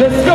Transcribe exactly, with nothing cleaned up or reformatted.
Let's go.